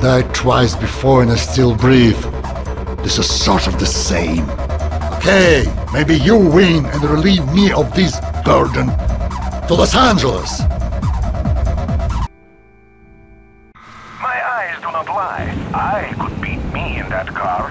died twice before and I still breathe. This is sort of the same. Okay, maybe you win and relieve me of this burden. To Los Angeles! My eyes do not lie. I could beat me in that car.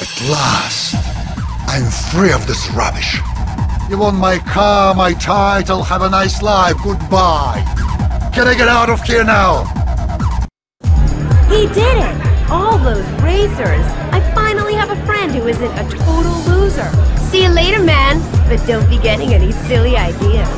At last, I'm free of this rubbish. You want my car, my title, have a nice life, goodbye. Can I get out of here now? He did it! All those racers! I finally have a friend who isn't a total loser. See you later, man. But don't be getting any silly ideas.